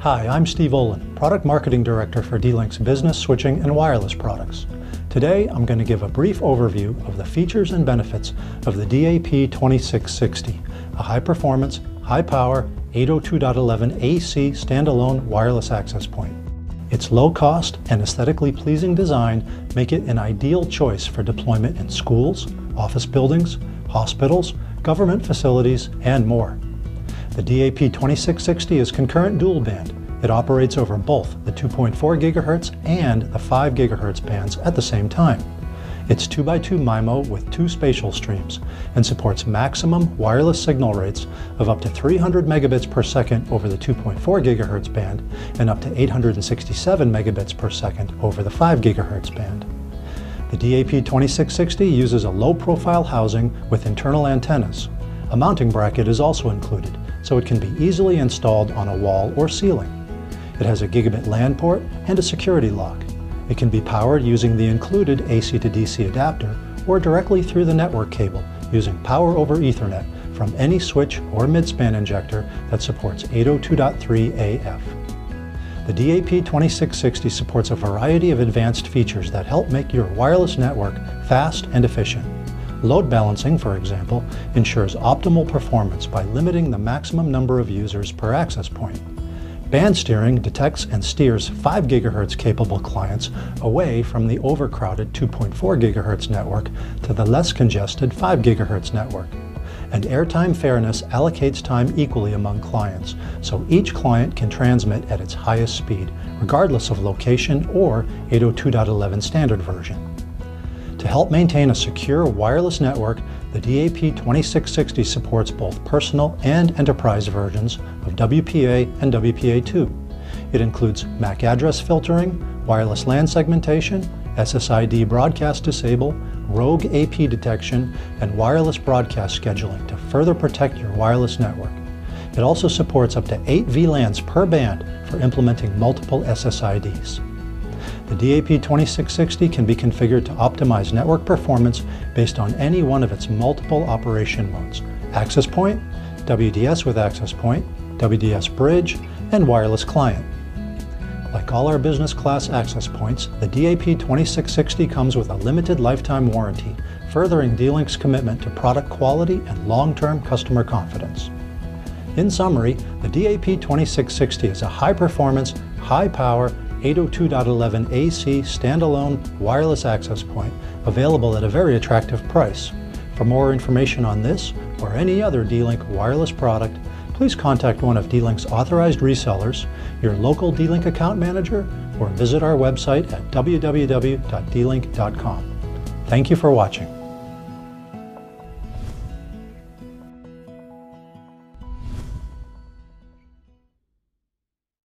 Hi, I'm Steve Olin, Product Marketing Director for D-Link's business switching and wireless products. Today, I'm going to give a brief overview of the features and benefits of the DAP-2660, a high-performance, high-power 802.11ac standalone wireless access point. Its low-cost and aesthetically pleasing design make it an ideal choice for deployment in schools, office buildings, hospitals, government facilities, and more. The DAP-2660 is concurrent dual band. It operates over both the 2.4 GHz and the 5 GHz bands at the same time. It's 2x2 MIMO with two spatial streams and supports maximum wireless signal rates of up to 300 megabits per second over the 2.4 GHz band and up to 867 megabits per second over the 5 GHz band. The DAP-2660 uses a low-profile housing with internal antennas. A mounting bracket is also included, so it can be easily installed on a wall or ceiling. It has a gigabit LAN port and a security lock. It can be powered using the included AC to DC adapter or directly through the network cable using power over Ethernet from any switch or midspan injector that supports 802.3af. The DAP-2660 supports a variety of advanced features that help make your wireless network fast and efficient. Load balancing, for example, ensures optimal performance by limiting the maximum number of users per access point. Band steering detects and steers 5 GHz capable clients away from the overcrowded 2.4 GHz network to the less congested 5 GHz network. And airtime fairness allocates time equally among clients, so each client can transmit at its highest speed, regardless of location or 802.11 standard version. To help maintain a secure wireless network, the DAP-2660 supports both personal and enterprise versions of WPA and WPA2. It includes MAC address filtering, wireless LAN segmentation, SSID broadcast disable, rogue AP detection, and wireless broadcast scheduling to further protect your wireless network. It also supports up to 8 VLANs per band for implementing multiple SSIDs. The DAP-2660 can be configured to optimize network performance based on any one of its multiple operation modes: access point, WDS with access point, WDS bridge, and wireless client. Like all our business class access points, the DAP-2660 comes with a limited lifetime warranty, furthering D-Link's commitment to product quality and long-term customer confidence. In summary, the DAP-2660 is a high-performance, high-power 802.11ac standalone wireless access point available at a very attractive price. For more information on this or any other D-Link wireless product, please contact one of D-Link's authorized resellers, your local D-Link account manager, or visit our website at www.dlink.com. Thank you for watching.